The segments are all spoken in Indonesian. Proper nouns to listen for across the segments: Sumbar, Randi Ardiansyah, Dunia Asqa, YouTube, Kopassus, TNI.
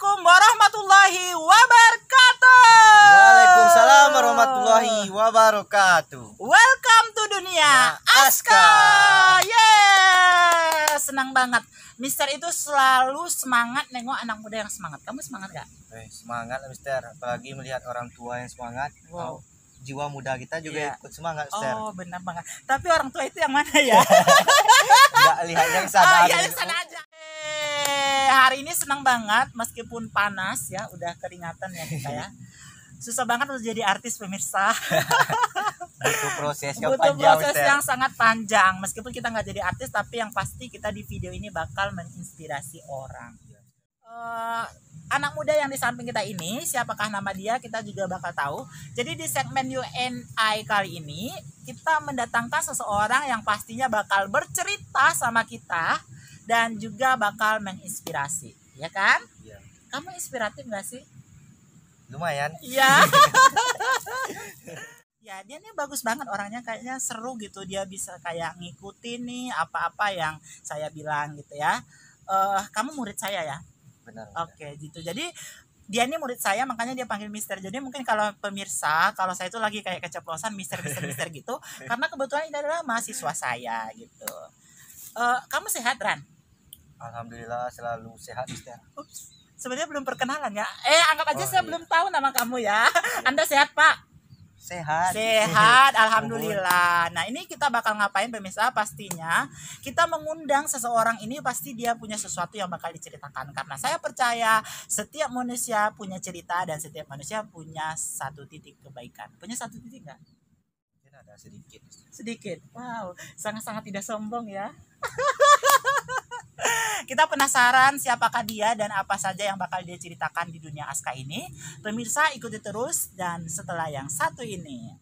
Assalamualaikum warahmatullahi wabarakatuh. Waalaikumsalam warahmatullahi wabarakatuh. Welcome to Dunia Asqa. Yes, senang banget. Mister itu selalu semangat nengok anak muda yang semangat. Kamu semangat gak? Semangat lah Mister. Apalagi melihat orang tua yang semangat. Wow. Jiwa muda kita juga ikut semangat, Mister. Oh, benar banget. Tapi orang tua itu yang mana ya? Enggak, lihat yang sana. Lihat yang sana aja. Hari ini senang banget meskipun panas ya, udah keringatan ya kita ya. Susah banget untuk jadi artis pemirsa. Butuh proses yang sangat panjang. Meskipun kita nggak jadi artis, tapi yang pasti kita di video ini bakal menginspirasi orang. Anak muda yang di samping kita ini, siapakah nama dia kita juga bakal tahu. Jadi di segmen UNI kali ini kita mendatangkan seseorang yang pastinya bakal bercerita sama kita dan juga bakal menginspirasi, ya kan? Ya. Kamu inspiratif gak sih? Lumayan. Ya. Ya, dia nih bagus banget orangnya, kayaknya seru gitu, dia bisa kayak ngikutin nih apa-apa yang saya bilang gitu ya. Kamu murid saya ya? Benar. Oke, gitu. Jadi dia ini murid saya, makanya dia panggil Mister. Jadi mungkin kalau pemirsa, kalau saya itu lagi kayak keceplosan Mister gitu, karena kebetulan ini adalah mahasiswa saya gitu. Kamu sehat, Ran? Alhamdulillah selalu sehat, Mister. Ups, sebenarnya belum perkenalan ya. Anggap aja saya belum tahu nama kamu ya. Anda sehat, Pak? Sehat. Sehat, alhamdulillah. Nah, ini kita bakal ngapain pemirsa? Pastinya kita mengundang seseorang ini, pasti dia punya sesuatu yang bakal diceritakan. Karena saya percaya setiap manusia punya cerita dan setiap manusia punya satu titik kebaikan. Punya satu titik nggak? Mungkin ada sedikit. Sedikit. Wow, sangat-sangat tidak sombong ya. Kita penasaran siapakah dia dan apa saja yang bakal dia ceritakan di Dunia Asqa ini. Pemirsa ikuti terus dan setelah yang satu ini.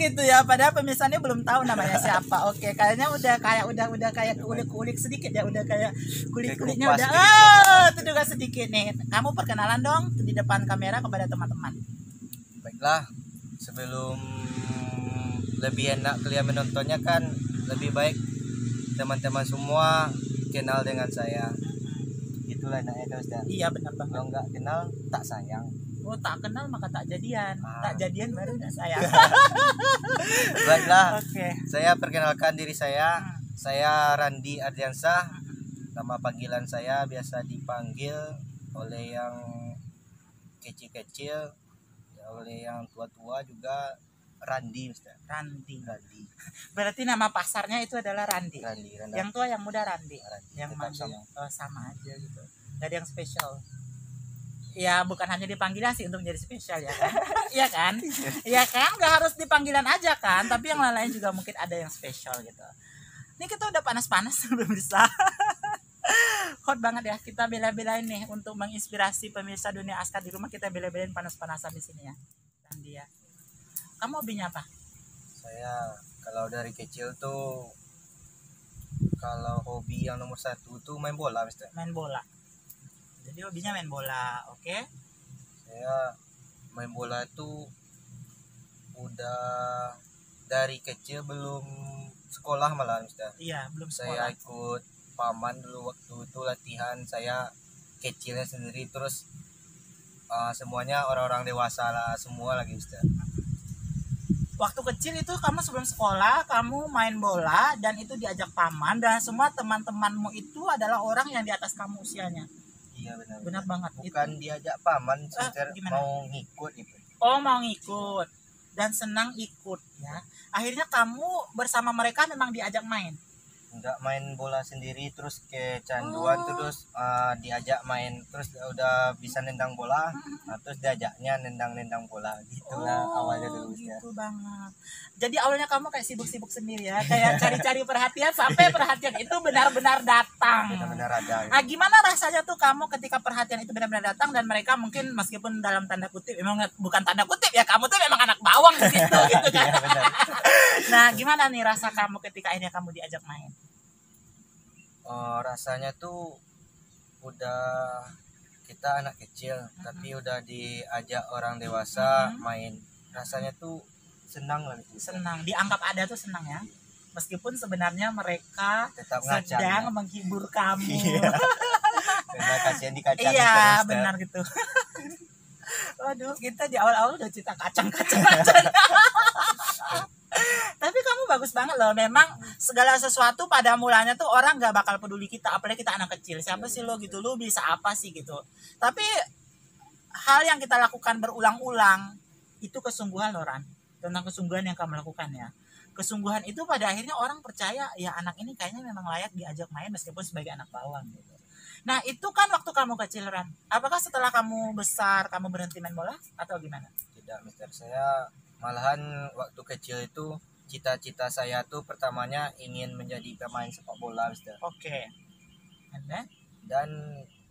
Gitu ya, padahal pemirsaannya belum tahu namanya siapa. Oke, kayaknya udah kayak kulik-kulik sedikit ya, udah kayak kulik-kuliknya udah. Itu juga sedikit nih. Kamu perkenalan dong di depan kamera kepada teman-teman. Baiklah, sebelum lebih enak kalian menontonnya kan, lebih baik teman-teman semua kenal dengan saya. Itulah enaknya, Ustaz. Iya, benar banget. Kalau nggak kenal tak sayang. Oh, tak kenal maka tak jadian. Tak jadian baru tak sayang. Baiklah. Okay. Saya perkenalkan diri saya. Saya Randi Ardiansyah. Nama panggilan saya biasa dipanggil oleh yang kecil-kecil, oleh yang tua-tua juga Randi, Ustaz. Randi. Berarti nama pasarnya itu adalah Randi. Yang tua yang muda Randi. Yang manggil sama aja gitu. Gak ada yang spesial. Ya, bukan hanya dipanggilan sih untuk menjadi spesial ya kan? Iya kan? Iya kan? Gak harus dipanggilan aja kan? Tapi yang lain-lain juga mungkin ada yang spesial gitu. Ini kita udah panas-panas pemirsa. Hot banget ya, kita bela-belain nih untuk menginspirasi pemirsa Dunia Asqa di rumah, kita bela-belain panas-panasan di sini ya. Dan dia. Kamu hobinya apa? Saya kalau dari kecil tuh, kalau hobi yang nomor satu tuh main bola, Mister. Main bola. Jadi hobinya main bola, oke? Saya main bola itu udah dari kecil, belum sekolah malah, Mister. Iya, belum sekolah. Saya ikut paman dulu waktu itu latihan saya kecilnya sendiri, terus semuanya orang-orang dewasa lah semua lagi, Mister. Waktu kecil itu kamu sebelum sekolah, kamu main bola dan itu diajak paman dan semua teman-temanmu itu adalah orang yang di atas kamu usianya. Iya, benar banget. Bukan itu. Diajak paman, mau ngikut gitu. Oh, mau ngikut dan senang ikut ya. Akhirnya kamu bersama mereka memang diajak main. nggak main bola sendiri terus kecanduan. Terus diajak main, terus udah bisa nendang bola, terus diajaknya nendang bola gitulah awalnya dulu gitu ya. Banget. Jadi awalnya kamu kayak sibuk-sibuk sendiri ya, kayak cari-cari perhatian sampai perhatian itu benar-benar datang. Benar-benar ada. Gitu. Nah, gimana rasanya tuh kamu ketika perhatian itu benar-benar datang dan mereka mungkin meskipun dalam tanda kutip memang bukan tanda kutip ya, kamu tuh memang anak bawang gitu gitu kan. Ya, benar. Nah, gimana nih rasa kamu ketika akhirnya kamu diajak main? Rasanya tuh udah kita anak kecil tapi udah diajak orang dewasa main, rasanya tuh senang lah gitu. Senang, dianggap ada tuh senang ya, meskipun sebenarnya mereka tetap sedang menghibur kamu. Iya. Karena kasihan di kacang. Iya benar gitu. Waduh, kita di awal-awal udah cerita kacang-kacang. Tapi kamu bagus banget loh, memang segala sesuatu pada mulanya tuh orang nggak bakal peduli kita, apalagi kita anak kecil, siapa sih lo gitu, lo bisa apa sih gitu. Tapi hal yang kita lakukan berulang-ulang itu kesungguhan loh Ran, tentang kesungguhan yang kamu lakukan ya. Kesungguhan itu pada akhirnya orang percaya ya anak ini kayaknya memang layak diajak main meskipun sebagai anak bawang gitu. Nah itu kan waktu kamu kecil Ran, apakah setelah kamu besar kamu berhenti main bola atau gimana? Tidak mister, saya malahan waktu kecil itu cita-cita saya tuh pertamanya ingin menjadi pemain sepak bola mister. Oke. Dan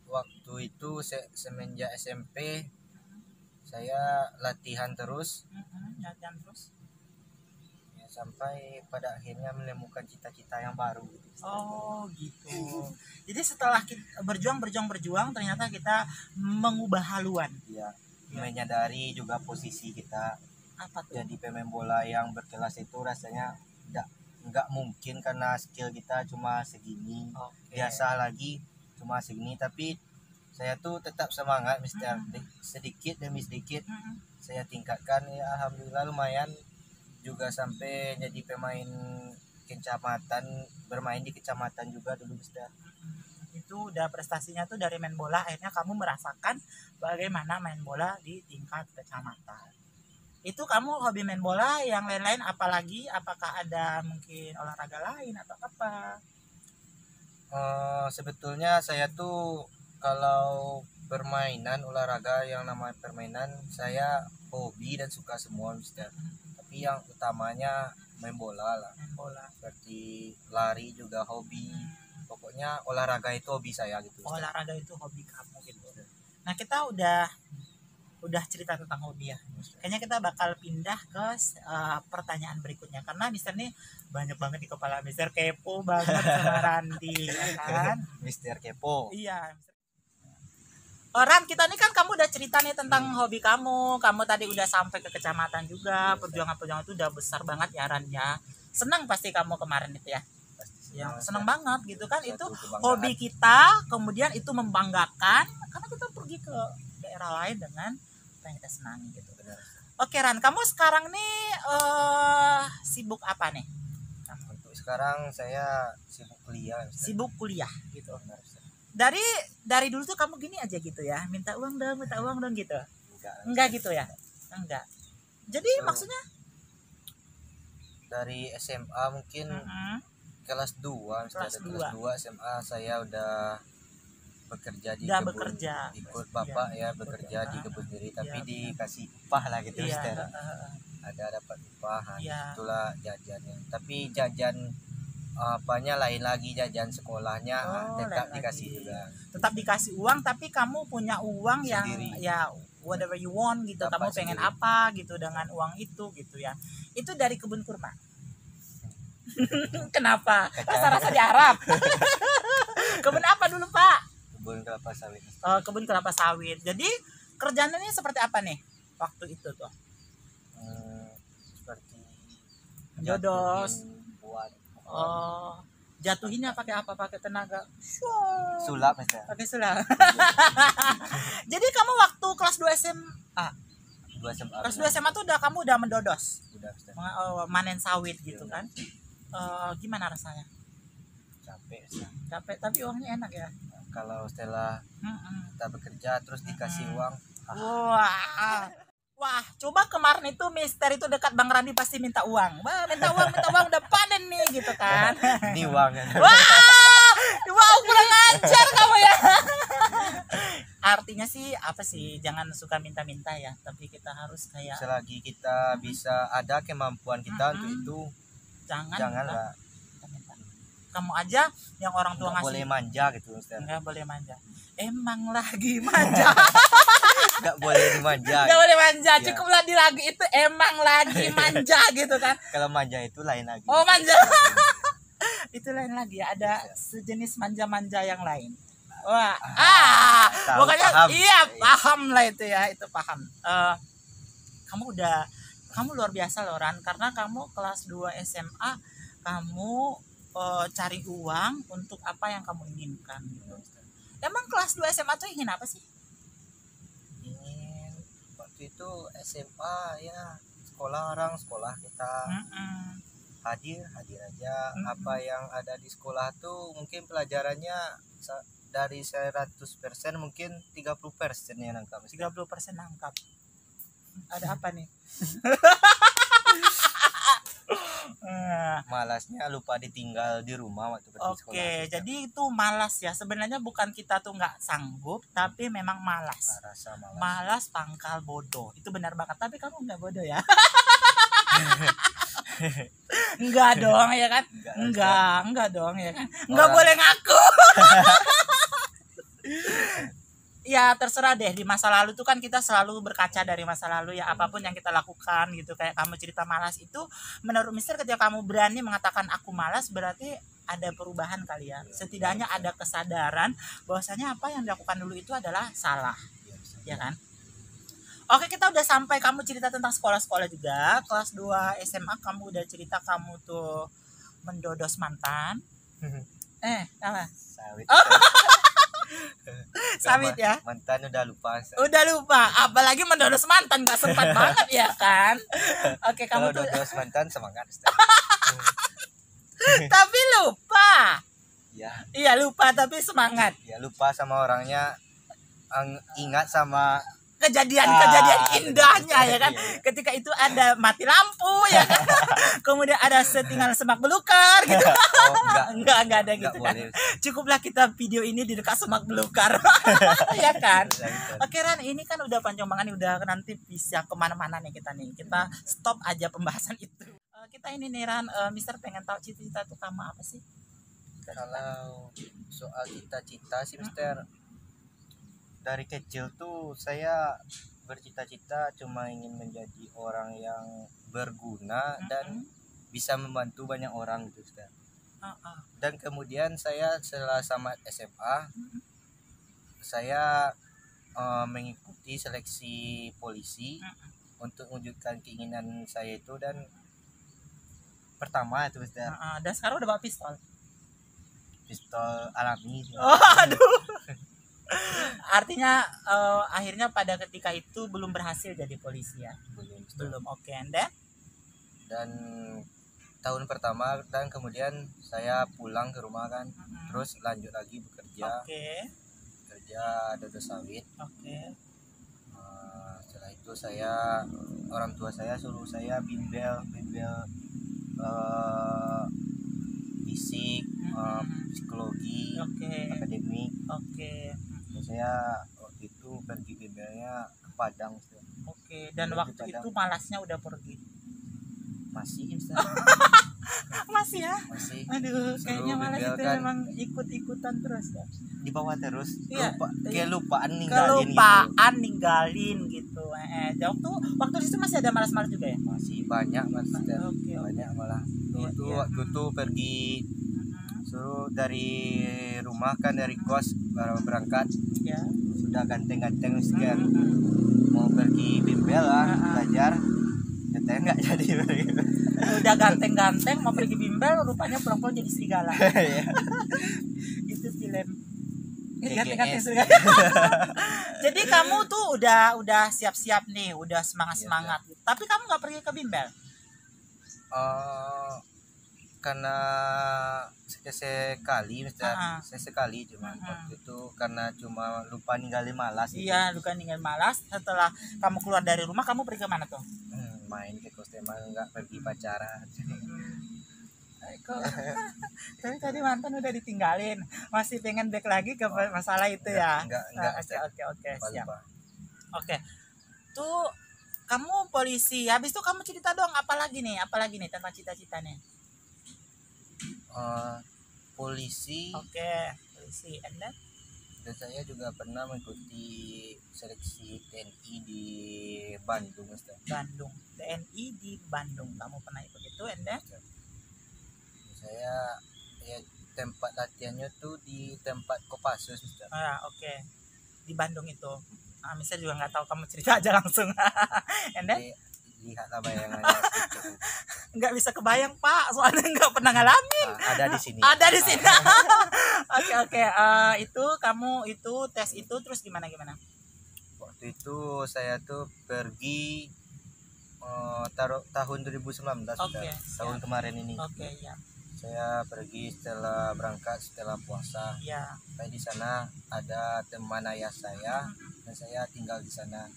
waktu itu semenjak SMP saya latihan terus. Latihan terus. Ya, sampai pada akhirnya menemukan cita-cita yang baru. Oh gitu. Jadi setelah kita berjuang ternyata kita mengubah haluan. Iya. Menyadari juga posisi kita. Apa tuh? Jadi pemain bola yang berkelas itu rasanya nggak mungkin karena skill kita cuma segini. Biasa lagi cuma segini, tapi saya tuh tetap semangat mister. Sedikit demi sedikit saya tingkatkan ya, alhamdulillah lumayan juga sampai jadi pemain kecamatan, bermain di kecamatan juga dulu mister. Itu udah prestasinya tuh dari main bola akhirnya kamu merasakan bagaimana main bola di tingkat kecamatan. Itu kamu hobi main bola, yang lain-lain apalagi, apakah ada mungkin olahraga lain atau apa? Sebetulnya saya tuh kalau permainan olahraga yang namanya permainan saya hobi dan suka semua mister. Tapi yang utamanya main bola lah. Main bola. Seperti lari juga hobi. Pokoknya olahraga itu hobi saya gitu. Mister. Olahraga itu hobi kamu gitu. Nah kita udah cerita tentang hobi ya. Kayaknya kita bakal pindah ke pertanyaan berikutnya karena Mister nih banyak banget di kepala Mister, kepo banget sama Randi ya kan? Mister kepo. Iya. Ran, kita nih kan kamu udah cerita nih tentang hobi kamu. Kamu tadi udah sampai ke kecamatan juga. Perjuangan-perjuangan itu udah besar banget ya Ran ya. Senang pasti kamu kemarin itu ya. Ya, seneng banget gitu kan, itu hobi kita kemudian itu membanggakan karena kita pergi ke daerah lain dengan apa yang kita senangi gitu. Oke Ran, kamu sekarang nih sibuk apa nih? Untuk sekarang saya sibuk kuliah. Sibuk kuliah gitu. Dari dulu tuh kamu gini aja gitu ya, minta uang dong gitu. Enggak gitu ya? Enggak. Jadi maksudnya dari SMA mungkin kelas 2 SMA saya udah bekerja di kebun, ikut bapak ya bekerja di kebun sendiri tapi dikasih upah lah gitu mister. Ada dapat upahan itulah jajannya, tapi jajan apanya lain lagi, jajan sekolahnya tetap dikasih lagi. Juga tetap dikasih uang, tapi kamu punya uang sendiri. Yang ya whatever you want gitu, dapat kamu pengen sendiri. Apa gitu dengan uang itu gitu ya, itu dari kebun kurma. Kenapa? Rasa-rasa di Arab. Kebun apa dulu Pak? Kebun kelapa sawit. Oh, kebun kelapa sawit. Jadi kerjaannya seperti apa nih waktu itu tuh? Seperti jodos. Jatuhinnya pakai apa? Pakai tenaga. Sulap aja. Pakai sulap. Jadi kamu waktu kelas 2 SMA. Kelas 2 SMA tuh kamu udah mendodos. Manen sawit gitu kan. Gimana rasanya? Capek tapi uangnya enak ya. Kalau setelah kita bekerja terus dikasih uang. Wah. Wah, coba kemarin itu Mister itu dekat Bang Randi pasti minta uang. Wah, minta uang udah panen nih gitu kan. Ini uang. Wah, kurang ajar kamu ya. Artinya sih apa sih? Jangan suka minta-minta ya, tapi kita harus kayak selagi kita bisa ada kemampuan kita untuk itu, janganlah minta-minta. Kamu aja yang orang tua ngasih. Nggak boleh manja gitu, Mister. Nggak boleh manja. Emang lagi manja. Gak boleh dimanja. Gak boleh manja, cukuplah di lagu itu emang lagi manja gitu kan. Kalau manja itu lain lagi. Oh manja. Itu lain lagi ya, ada sejenis manja-manja yang lain. Wah, bukannya paham. Iya paham lah itu ya, itu paham. Kamu luar biasa loh Ran, karena kamu kelas 2 SMA kamu cari uang untuk apa yang kamu inginkan gitu. Emang kelas 2 SMA tuh ingin apa sih? Itu SMA ya sekolah orang sekolah kita hadir aja apa yang ada di sekolah tuh mungkin pelajarannya dari 100% mungkin 30% yang nangkap. 30% nangkap. Ada apa nih? Malasnya lupa ditinggal di rumah waktu pergi sekolah. Oke, jadi itu malas ya. Sebenarnya bukan kita tuh nggak sanggup, tapi memang malas. Malas pangkal bodoh. Itu benar banget. Tapi kamu nggak bodoh ya? Enggak dong ya kan? Enggak dong ya kan? Enggak boleh ngaku. Ya terserah deh, di masa lalu tuh kan kita selalu berkaca dari masa lalu ya, apapun yang kita lakukan gitu. Kayak kamu cerita malas itu, menurut Mister ketika kamu berani mengatakan aku malas berarti ada perubahan kali ya. Setidaknya ada kesadaran bahwasanya apa yang dilakukan dulu itu adalah salah, ya kan? Oke, kita udah sampai kamu cerita tentang sekolah-sekolah juga. Kelas 2 SMA kamu udah cerita kamu tuh mendodos mantan. Apa? Sawit. Sawit ya, mantan udah lupa apalagi mendodos mantan, gak sempat banget ya kan. Oke, kamu tuh mendodos mantan semangat tapi lupa ya. Iya lupa tapi semangat ya, lupa sama orangnya, ingat sama kejadian-kejadian indahnya ya kan. Ketika itu ada mati lampu ya kan. Kemudian ada setinggal semak belukar gitu. Enggak ada gitu kan. Cukuplah kita video ini di dekat semak belukar. Ya kan. Oke Ran, ini kan udah panjang banget nih, udah nanti bisa kemana-mana nih kita nih. Kita stop aja pembahasan itu. Kita ini nih Ran, Mister pengen tahu cita-cita itu kamu apa sih? Kalau soal cita-cita sih Mister, dari kecil tuh saya bercita-cita cuma ingin menjadi orang yang berguna dan bisa membantu banyak orang gitu Ustaz. Dan kemudian saya setelah sama SMA saya mengikuti seleksi polisi untuk mewujudkan keinginan saya itu, dan pertama itu Ustaz. Dan sekarang udah bawa pistol alami. Aduh. Artinya akhirnya pada ketika itu belum berhasil jadi polisi ya. Belum. Oke, dan tahun pertama dan kemudian saya pulang ke rumah kan, terus lanjut lagi bekerja. Kerja dodo sawit. Setelah itu saya, orang tua saya suruh saya bimbel fisik, psikologi, akademik. Saya waktu itu pergi bimbelnya ke Padang. Dan waktu Padang. Itu malasnya udah pergi. Masih Ustaz. Masih ya? Masih. Aduh, seru kayaknya malas itu kan. Memang ikut-ikutan terus ya. Dibawa terus. Iya. Kelupaan ninggalin gitu. Waktu itu masih ada malas-malas juga ya? Masih banyak Mas. Banyak malah. Itu waktu itu pergi suruh dari rumah kan, dari kos baru berangkat ya. Sudah ganteng-ganteng sekian mau pergi bimbel lah, belajar katanya nggak jadi. Udah ganteng-ganteng mau pergi bimbel, rupanya pulang-pulang jadi serigala. Itu film ganteng-ganteng serigala. Jadi kamu tuh udah siap-siap nih, udah semangat-semangat, tapi kamu nggak pergi ke bimbel. karena sesekali sesekali cuma waktu itu karena cuma lupa ninggalin malas. Iya, lupa ninggalin malas. Setelah kamu keluar dari rumah, kamu pergi ke mana tuh? Main ke Kostema, nggak pergi pacaran. Tapi tadi mantan udah ditinggalin, masih pengen back lagi ke masalah itu ya? Enggak. Oke, siap. Oke, tuh kamu polisi, habis itu kamu cerita dong, apalagi nih tentang cita-citanya? Polisi. Oke, polisi. Anda? Dan saya juga pernah mengikuti seleksi TNI di Bandung, Ustaz. Bandung, TNI di Bandung. Kamu pernah ikut itu, Anda? Saya ya, tempat latihannya tuh di tempat Kopassus. Oke. Di Bandung itu. Misalnya juga nggak tahu, kamu cerita aja langsung. Enda? Lihatlah bayangannya. Nggak bisa kebayang, Pak, soalnya nggak pernah ngalamin. Ada di sini. Oke. Itu kamu itu tes itu terus gimana? Waktu itu saya tuh pergi taruh tahun 2019 tahun kemarin ini. Ya. Saya pergi setelah puasa. Ya. Saya di sana ada teman ayah saya dan saya tinggal di sana.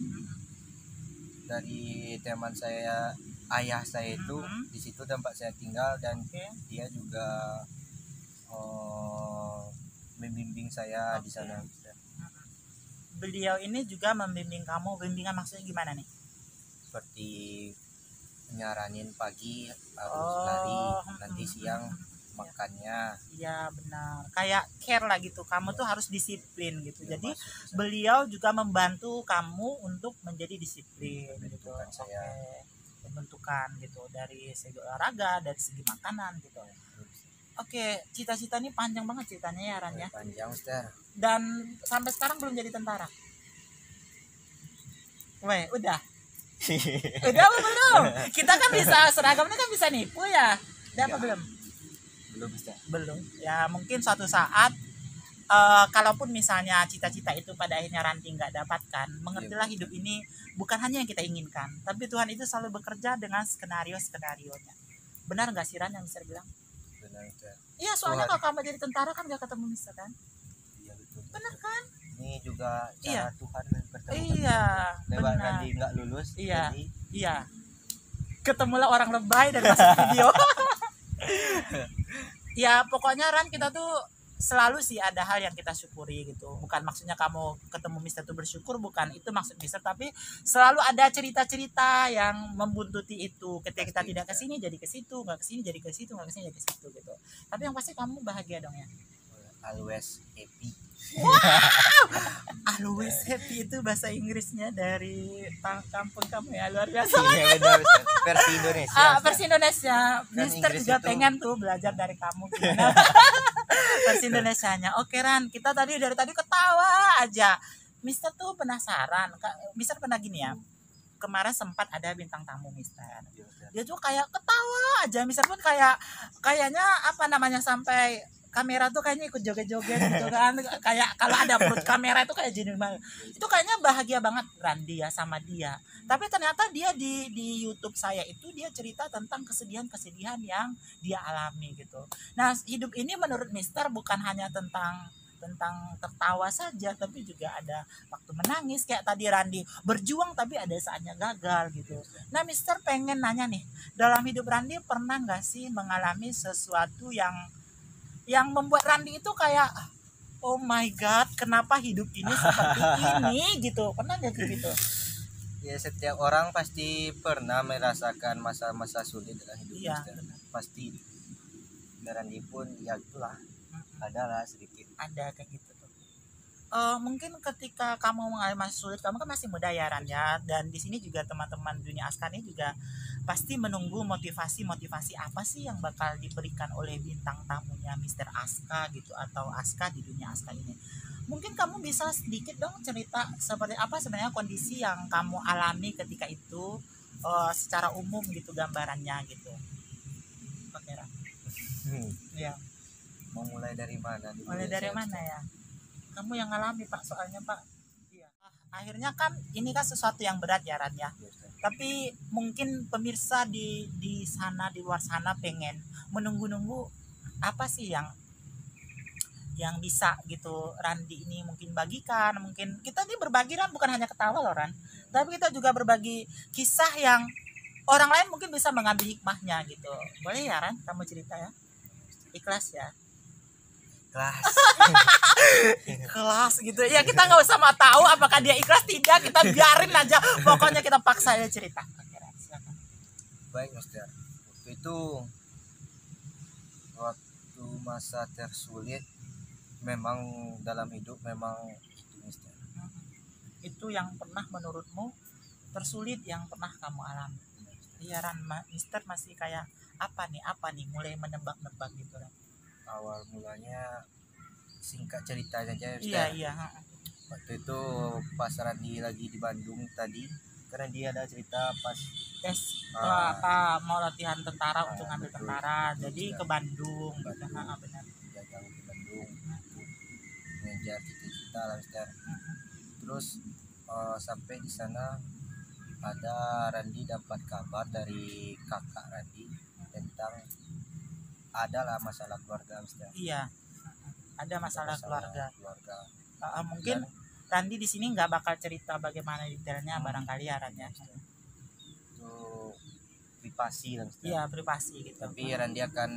Dari teman saya, ayah saya itu di situ tempat saya tinggal dan dia juga membimbing saya di sana. Beliau ini juga membimbing kamu. Bimbingan maksudnya gimana nih? Seperti nyaranin pagi harus lari, nanti siang makannya. Iya, benar. Kayak care lah gitu. Kamu tuh harus disiplin gitu. Ya, jadi beliau juga membantu kamu untuk menjadi disiplin gitu. Pembentukan gitu dari segi olahraga, dari segi makanan gitu. Oke, cita-cita ini panjang banget ceritanya ya, Ran ya. Panjang, Ustaz. Dan sampai sekarang belum jadi tentara. Weh, udah apa belum? Kita kan bisa seragamnya kan bisa nipu ya. Udah apa belum? Belum ya, mungkin suatu saat kalaupun misalnya cita-cita itu pada akhirnya Ranti nggak dapatkan, mengertilah hidup ini bukan hanya yang kita inginkan, tapi Tuhan itu selalu bekerja dengan skenario-skenarionya. Benar nggak sih Ran yang bisa bilang? Benar. Iya, soalnya kalau kamu jadi tentara kan nggak ketemu Mister kan? Iya, betul. Benar kan? Ini juga cara Tuhan bertemu. Iya. Lewat Ranti nggak lulus. Iya. Jadi... Iya. Ketemulah orang lebay dan masuk video. Ya pokoknya Ran, kita tuh selalu sih ada hal yang kita syukuri gitu. Bukan maksudnya kamu ketemu Mister tuh bersyukur, bukan itu maksud Mister, tapi selalu ada cerita-cerita yang membuntuti itu. Ketika kita tidak kesini jadi ke situ, nggak kesini jadi ke situ, nggak kesini jadi ke situ gitu. Tapi yang pasti kamu bahagia dong ya. Always happy. Wow, always happy itu bahasa Inggrisnya dari kampung kamu ya, luar biasa. Versi Indonesia. Versi Indonesia. Mister juga itu... pengen tuh belajar dari kamu gimana. Versi Indonesianya. Oke Ran, kita dari tadi ketawa aja. Mister tuh penasaran. Mister pernah gini ya. Kemarin sempat ada bintang tamu Mister. Dia tuh kayak ketawa aja. Mister pun kayaknya apa namanya, sampai kamera tuh kayaknya ikut joget-joget gitu kan. Kayak kalau ada perut kamera itu kayak jenuh banget. Itu kayaknya bahagia banget Randi ya sama dia. Tapi ternyata dia di YouTube saya itu dia cerita tentang kesedihan-kesedihan yang dia alami gitu. Nah, hidup ini menurut Mister bukan hanya tentang tertawa saja, tapi juga ada waktu menangis kayak tadi Randi berjuang tapi ada saatnya gagal gitu. Nah, Mister pengen nanya nih, dalam hidup Randi pernah nggak sih mengalami sesuatu yang membuat Randi itu kayak oh my god, kenapa hidup ini seperti ini gitu? Pernah nggak gitu? Ya, setiap orang pasti pernah merasakan masa-masa sulit dalam hidupnya. Pasti. Dan Randi pun ya itulah, adalah sedikit. Ada kayak gitu. Mungkin ketika kamu mengalami masa sulit, kamu kan masih muda ya Ran ya, dan di sini juga teman-teman Dunia Asqa ini juga pasti menunggu motivasi apa sih yang bakal diberikan oleh bintang tamunya Mister Asqa gitu, atau Asqa di Dunia Asqa ini. Mungkin kamu bisa sedikit dong cerita seperti apa sebenarnya kondisi yang kamu alami ketika itu, secara umum gitu gambarannya gitu. Oke Ran. Ya. Mau mulai dari mana? Mulai dari mana ya? Kamu yang ngalami Pak, soalnya Pak. akhirnya kan ini kan sesuatu yang berat ya Ran ya. Tapi mungkin pemirsa di sana, di luar sana pengen menunggu-nunggu apa sih yang bisa gitu Randi ini mungkin bagikan. Mungkin kita ini berbagi Ran, bukan hanya ketawa loh Ran, tapi kita juga berbagi kisah yang orang lain mungkin bisa mengambil hikmahnya gitu. Boleh ya Ran, kamu cerita ya. Ikhlas ya. Ikhlas. Ikhlas gitu ya, kita nggak usah mau tahu apakah dia ikhlas tidak, kita biarin aja, pokoknya kita paksa dia cerita. Oke, silakan. Baik Mas Dar, waktu itu waktu masa tersulit memang dalam hidup memang itu Mas Dar. Itu yang pernah menurutmu tersulit yang pernah kamu alami? Liaran Mister masih kayak apa nih mulai menebak-nebak gitu kan? Awal mulanya singkat cerita saja. Iya. Waktu itu pas Randi lagi di Bandung tadi, karena dia ada cerita pas tes mau latihan tentara untuk ngambil tentara, jadi ke Bandung. Benar. Jauh ke Bandung, mengejar cita-cita lah Mister. Terus sampai di sana ada Randi dapat kabar dari kakak Randi tentang adalah masalah keluarga Mister. Iya, ada masalah keluarga. Mungkin dan Randi di sini nggak bakal cerita bagaimana detailnya barangkali ya Randi. Itu privasi lah Mister. Iya, privasi gitu. Tapi Randi akan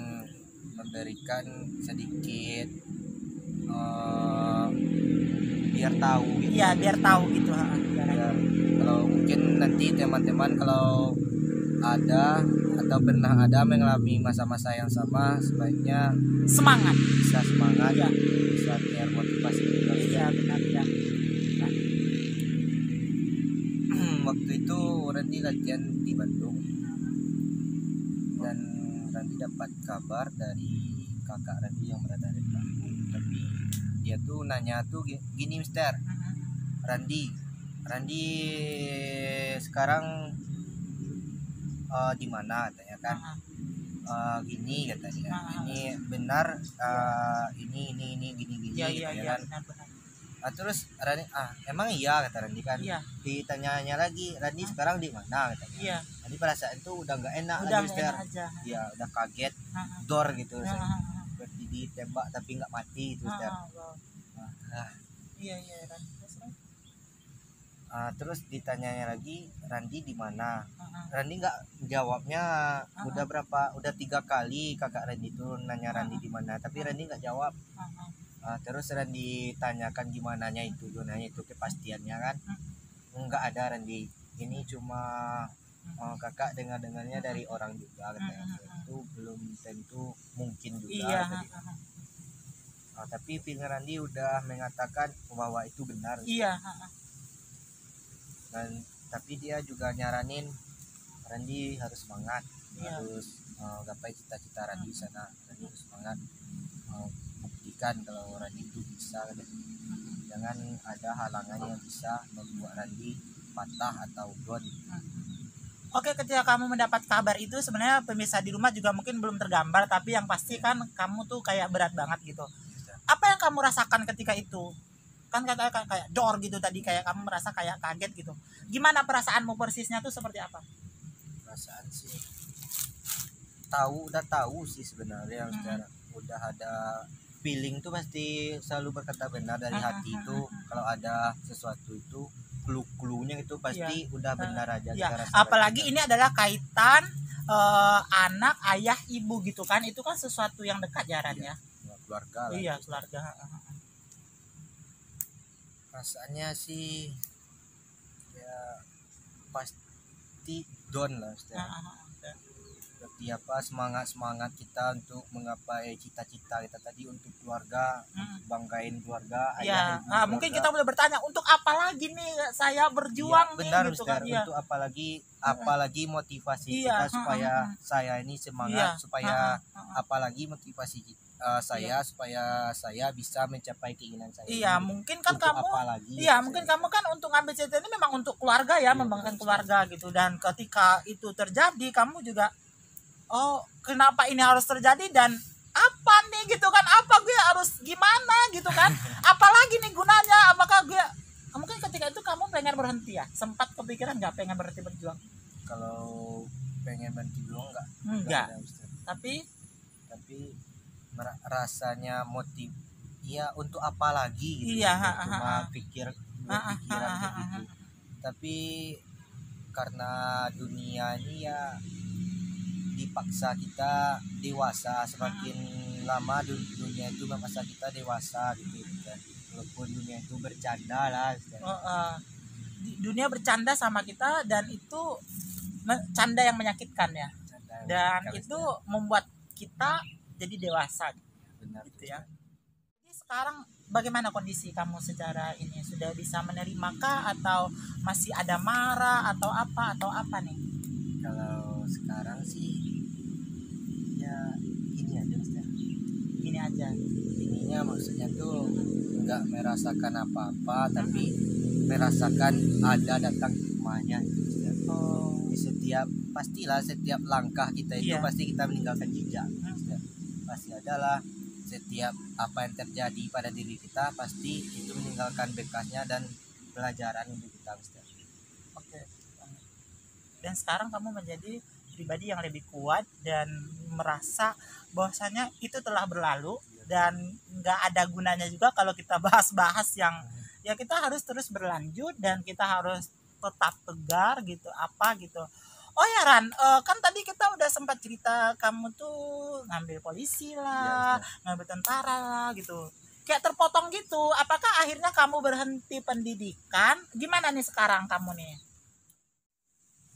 memberikan sedikit biar tahu gitu. Iya, biar tahu gitu. Biar, kalau mungkin nanti teman-teman kalau ada atau pernah ada mengalami masa-masa yang sama, sebaiknya semangat, bisa semangat ya, bisa termotivasi juga. Iya benar ya. Nah. Waktu itu Randi latihan di Bandung dan Randi dapat kabar dari kakak Randi yang berada di Bandung. Tapi dia tuh nanya tuh gini Mister, Randi sekarang di mana katanya kan, gini katanya, ini benar, ini gini ya, gitu, ya kan. Benar. Terus Randi emang iya kata Randi kan, iya. Ditanyanya lagi Randi sekarang di mana katanya, iya. Randi perasaan itu udah nggak enak, udah aja. Ya udah kaget, dor gitu, seperti ditembak tapi nggak mati itu Mister. Iya Randi. Terus ditanyanya lagi Randi di mana? Randi nggak jawabnya. Udah 3 kali kakak Randi itu nanya Randi di mana, tapi Randi nggak jawab. Terus Randi tanyakan gimananya itu, gunanya itu kepastiannya kan? Nggak ada Randi. Ini cuma kakak dengarnya dari orang juga katanya. Itu belum tentu mungkin juga. Iya. Tapi pilihan Randi udah mengatakan bahwa itu benar. Iya. Dan, tapi dia juga nyaranin Randi harus semangat, iya. Harus gapai cita-cita Randi sana. Randi harus semangat, buktikan kalau Randi itu bisa. Jangan ada halangan yang bisa membuat Randi patah atau down. Oke, ketika kamu mendapat kabar itu sebenarnya pemirsa di rumah juga mungkin belum tergambar, tapi yang pasti kan kamu tuh kayak berat banget gitu. Apa yang kamu rasakan ketika itu? Kan kayak dor gitu tadi, kayak kamu merasa kayak kaget gitu. Gimana perasaanmu persisnya tuh seperti apa? Perasaan sih udah tahu sih sebenarnya, udah ada feeling tuh pasti selalu berkata benar dari hati itu. Kalau ada sesuatu itu clue-cluenya itu pasti udah benar aja. Apalagi ini adalah kaitan anak, ayah, ibu gitu kan, itu kan sesuatu yang dekat jarannya. Keluarga lah. Iya, keluarga. Rasanya sih ya pasti down lah Mister. Seperti apa semangat kita untuk menggapai cita-cita kita tadi untuk keluarga, banggain keluarga, ayah, ibu, keluarga. Mungkin kita boleh bertanya untuk apa lagi nih saya berjuang ya, benar, nih gitu Mister, kan. Untuk apalagi motivasi kita supaya saya ini semangat, supaya apalagi motivasi kita. Supaya saya bisa mencapai keinginan saya. Iya, mungkin kan kamu mungkin kamu kan untuk ngambil cerita ini memang untuk keluarga ya, membanggakan keluarga gitu. Dan ketika itu terjadi kamu juga kenapa ini harus terjadi dan apa nih gitu kan, apa gue harus gimana gitu kan. Apalagi nih gunanya, apakah gue mungkin ketika itu kamu pengen berhenti ya? Sempat kepikiran nggak pengen berhenti berjuang? Kalau pengen berhenti berjuang nggak? Enggak. Tapi rasanya motiv. Iya, untuk apa lagi gitu? Iya. Cuma pikiran gitu. Tapi karena dunia ini ya dipaksa kita dewasa, semakin lama dunia itu memaksa kita dewasa gitu kan. Walaupun dunia itu bercanda lah. Dunia bercanda sama kita, dan itu canda yang menyakitkan ya. Dan itu membuat kita jadi dewasa. Benar gitu ya. Sekarang bagaimana kondisi kamu secara ini? Sudah bisa menerimakah atau masih ada marah atau apa nih? Kalau sekarang sih ya ini aja. Ininya maksudnya tuh nggak merasakan apa-apa, tapi merasakan ada datang hikmahnya. Di setiap pastilah langkah kita itu pasti kita meninggalkan jejak. Pasti adalah. Setiap apa yang terjadi pada diri kita pasti itu meninggalkan bekasnya dan pelajaran untuk kita. Oke. Dan sekarang kamu menjadi pribadi yang lebih kuat dan merasa bahwasanya itu telah berlalu dan nggak ada gunanya juga kalau kita bahas-bahas yang ya kita harus terus berlanjut dan kita harus tetap tegar gitu Oh ya Ran, kan tadi kita udah sempat cerita kamu tuh ngambil polisi lah, ngambil tentara lah gitu. Kayak terpotong gitu, apakah akhirnya kamu berhenti pendidikan? Gimana nih sekarang kamu nih?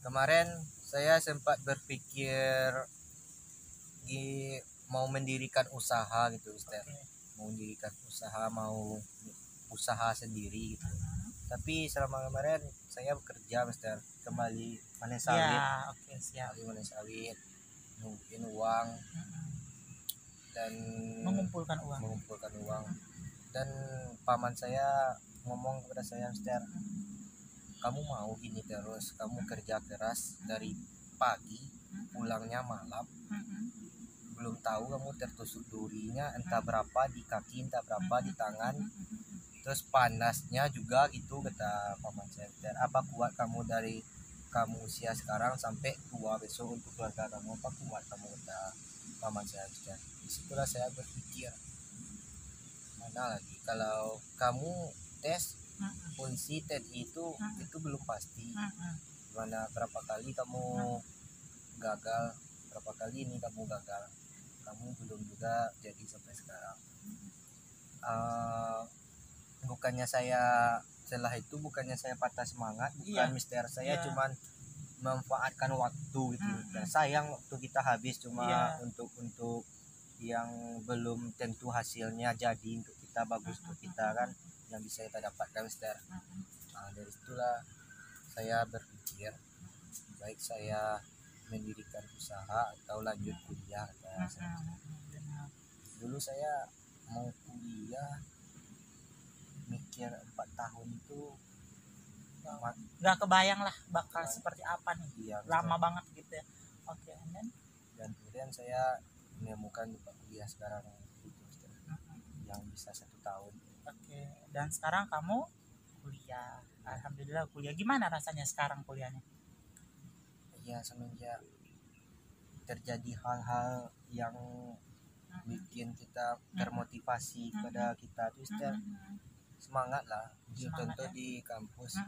Kemarin saya sempat berpikir mau mendirikan usaha gitu, Ustaz. Mau mendirikan usaha, mau usaha sendiri gitu. Tapi selama kemarin saya bekerja, Ustaz. Kembali manis sawit, manis sawit, nungguin uang dan mengumpulkan uang. Dan paman saya ngomong kepada saya, Ster, kamu mau gini terus, kamu kerja keras dari pagi, pulangnya malam, belum tahu kamu tertusuk durinya, entah berapa di kaki, entah berapa di tangan. Terus panasnya juga gitu, kata paman saya, Ster, apa kuat kamu dari kamu usia sekarang sampai tua besok untuk keluarga kamu, apa kuat kamu, udah paman saya. Disitulah saya berpikir, mana lagi kalau kamu tes polisi TNI itu belum pasti, mana berapa kali kamu gagal, berapa kali ini kamu gagal, kamu belum juga jadi sampai sekarang. Bukannya saya setelah itu patah semangat, bukan mister saya cuman memanfaatkan waktu gitu. Dan sayang waktu kita habis cuma untuk yang belum tentu hasilnya jadi untuk kita bagus, untuk kita kan yang bisa kita dapatkan, mister. Nah, dari itulah saya berpikir baik saya mendirikan usaha atau lanjut kuliah. Dulu saya mau kuliah mikir 4 tahun itu nggak kebayang lah bakal seperti apa nih, lama banget gitu ya. Oke, dan kemudian saya menemukan tempat kuliah sekarang gitu, yang bisa 1 tahun. Oke, dan sekarang kamu kuliah, alhamdulillah kuliah. Gimana rasanya sekarang kuliahnya? Ya semenjak terjadi hal-hal yang bikin kita termotivasi pada kita tuh, semangat lah. Contoh di kampus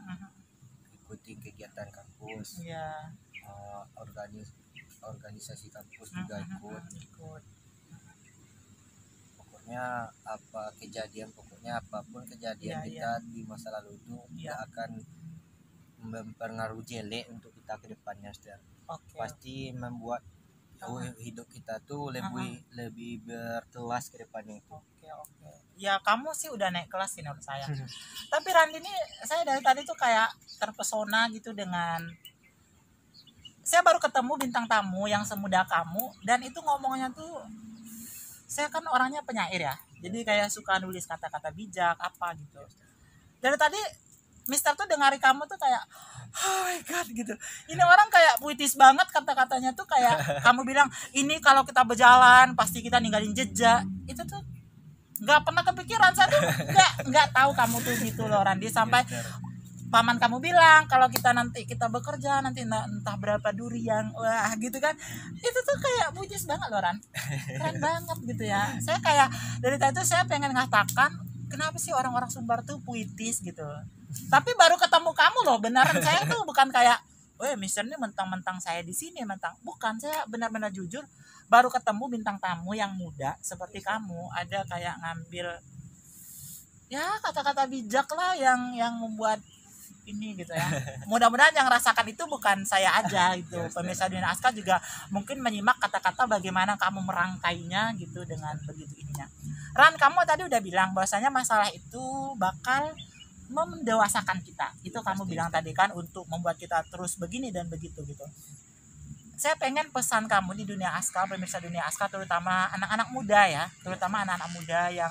ikuti kegiatan kampus, organisasi kampus juga ikut. Pokoknya apapun kejadian kita di masa lalu itu tidak akan mempengaruhi jelek untuk kita ke depannya, Ustaz. Pasti membuat hidup kita tuh lebih berkelas ke depannya itu. Oke. Ya kamu sih udah naik kelas sih menurut saya. Tapi Randi ini saya dari tadi tuh kayak terpesona gitu dengan, saya baru ketemu bintang tamu yang semuda kamu dan itu ngomongnya tuh, saya kan orangnya penyair ya. Jadi kayak suka nulis kata-kata bijak apa gitu. Dari tadi Mister tuh dengarin kamu tuh kayak oh my god gitu. Ini orang kayak puitis banget kata-katanya tuh kayak kamu bilang ini kalau kita berjalan pasti kita ninggalin jejak. Itu tuh nggak pernah kepikiran saya tuh nggak tahu kamu tuh gitu loh Randi, sampai paman kamu bilang kalau kita nanti kita bekerja nanti entah berapa duri yang wah gitu kan, itu tuh kayak bujis banget loh Ran, keren banget gitu ya. Saya kayak dari tadi tuh saya pengen ngatakan kenapa sih orang-orang Sumbar tuh puitis gitu, tapi baru ketemu kamu loh beneran. Saya tuh bukan kayak weh misalnya mentang-mentang saya di sini mentang, bukan, saya benar-benar jujur baru ketemu bintang tamu yang muda seperti kamu ada kayak ngambil ya kata-kata bijak lah yang membuat ini gitu ya. Mudah-mudahan yang rasakan itu bukan saya aja gitu. Pemirsa Dunia Asqa juga mungkin menyimak kata-kata bagaimana kamu merangkainya gitu dengan begitu ininya. Ran, kamu tadi udah bilang bahwasanya masalah itu bakal mendewasakan kita. Itu kamu bilang tadi kan untuk membuat kita terus begini dan begitu gitu. Saya pengen pesan kamu di Dunia Asqa, pemirsa Dunia Asqa, terutama anak-anak muda ya, terutama anak-anak muda yang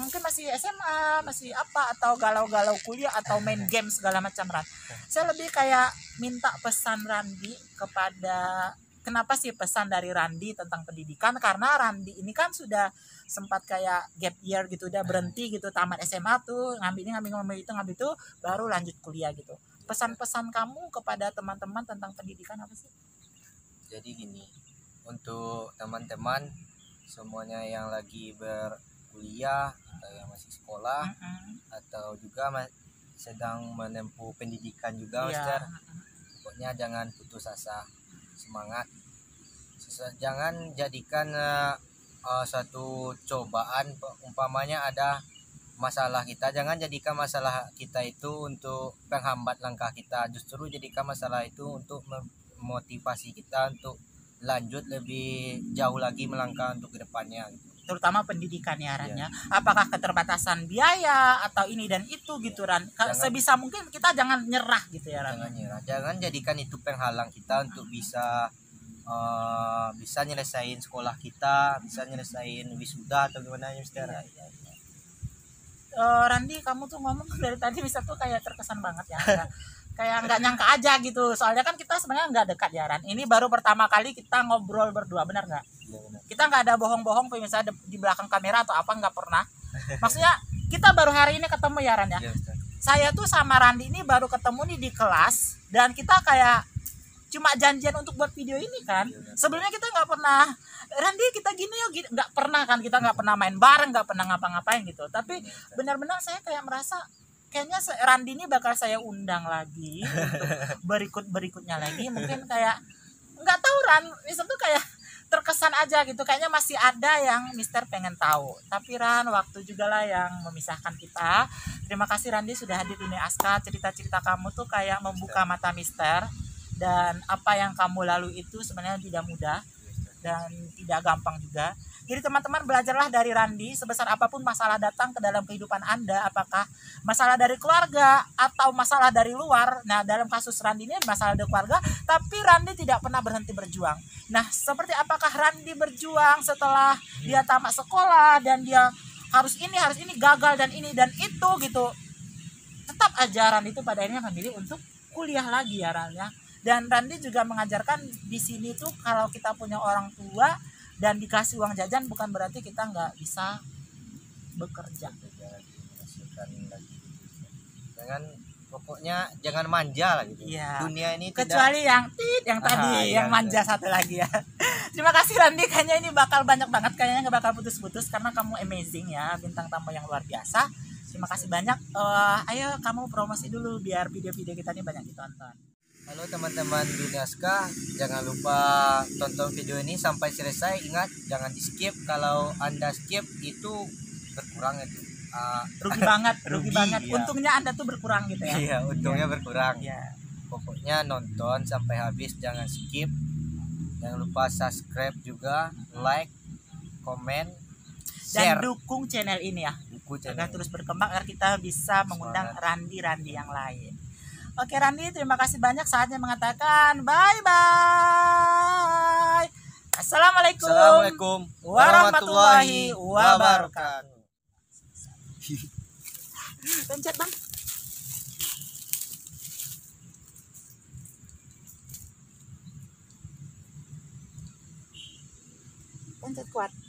mungkin masih SMA, masih apa, atau galau-galau kuliah, atau main game segala macam, Ran. Saya lebih kayak minta pesan Randi kepada, kenapa sih pesan dari Randi tentang pendidikan, karena Randi ini kan sudah sempat kayak gap year gitu, udah berhenti gitu, tamat SMA tuh, ngambil ini, ngambil itu, ngambil itu, baru lanjut kuliah gitu. Pesan-pesan kamu kepada teman-teman tentang pendidikan apa sih? Jadi gini, untuk teman-teman semuanya yang lagi berkuliah atau yang masih sekolah atau juga sedang menempuh pendidikan juga, Mister. Pokoknya jangan putus asa, semangat. Jangan jadikan suatu cobaan, umpamanya ada masalah kita, jangan jadikan masalah kita itu untuk penghambat langkah kita. Justru jadikan masalah itu untuk memotivasi kita untuk lanjut lebih jauh lagi melangkah untuk kedepannya gitu. Terutama pendidikan ya Ran ya. Apakah keterbatasan biaya atau ini dan itu gitu Ran. Sebisa mungkin kita jangan nyerah gitu ya Ran. Jangan nyerah. Jangan jadikan itu penghalang kita untuk bisa nyelesain sekolah kita, bisa nyelesain wisuda atau gimana ya sekarang. Randi, kamu tuh ngomong dari tadi bisa tuh kayak terkesan banget ya. Kayak nggak nyangka aja gitu, soalnya kan kita sebenarnya nggak dekat ya Ran. Ini baru pertama kali kita ngobrol berdua, benar nggak? Ya, benar. Kita nggak ada bohong-bohong misalnya di belakang kamera atau apa, nggak pernah. Maksudnya kita baru hari ini ketemu ya Ran ya. Ya, saya tuh sama Randi ini baru ketemu nih di kelas, dan kita kayak cuma janjian untuk buat video ini kan. Ya, sebelumnya kita nggak pernah, Randi kita gini yuk, nggak pernah kan, kita nggak pernah main bareng, nggak pernah ngapa-ngapain gitu. Tapi benar-benar saya kayak merasa kayaknya Randi ini bakal saya undang lagi untuk berikutnya lagi. Mungkin kayak nggak tahu Ran, Mister tuh kayak terkesan aja gitu, kayaknya masih ada yang Mister pengen tahu. Tapi Ran, waktu juga lah yang memisahkan kita. Terima kasih Randi sudah hadir di Dunia Asqa. Cerita-cerita kamu tuh kayak membuka mata Mister, dan apa yang kamu lalui itu sebenarnya tidak mudah dan tidak gampang juga. Jadi teman-teman belajarlah dari Randi, sebesar apapun masalah datang ke dalam kehidupan Anda, apakah masalah dari keluarga atau masalah dari luar. Nah, dalam kasus Randi ini masalah dari keluarga, tapi Randi tidak pernah berhenti berjuang. Nah, seperti apakah Randi berjuang setelah dia tamat sekolah dan dia harus ini gagal dan ini dan itu gitu. Tetap aja Randi itu pada akhirnya memilih untuk kuliah lagi ya Randi. Dan Randi juga mengajarkan di sini tuh kalau kita punya orang tua dan dikasih uang jajan bukan berarti kita nggak bisa bekerja. Jangan, pokoknya jangan manja lah gitu ya. Dunia ini kecuali tidak... yang manja satu lagi ya. Terima kasih Randi, kayaknya ini bakal banyak banget, kayaknya nggak bakal putus-putus karena kamu amazing ya, bintang tamu yang luar biasa. Terima kasih banyak. Ayo kamu promosi dulu biar video-video kita ini banyak ditonton. Halo teman-teman Dunia Asqa, jangan lupa tonton video ini sampai selesai. Ingat, jangan di skip. Kalau Anda skip itu berkurang itu. Rugi banget. Iya. Untungnya Anda tuh berkurang gitu ya. Iya, untungnya berkurang. Iya. Pokoknya nonton sampai habis, jangan skip. Jangan lupa subscribe juga, like, komen, share. Dan dukung channel ini ya. Agar terus berkembang, agar kita bisa mengundang Randi-Randi yang lain. Oke Randi, terima kasih banyak, saatnya mengatakan bye-bye. Assalamualaikum warahmatullahi wabarakatuh. Pencet Bang. Pencet kuat.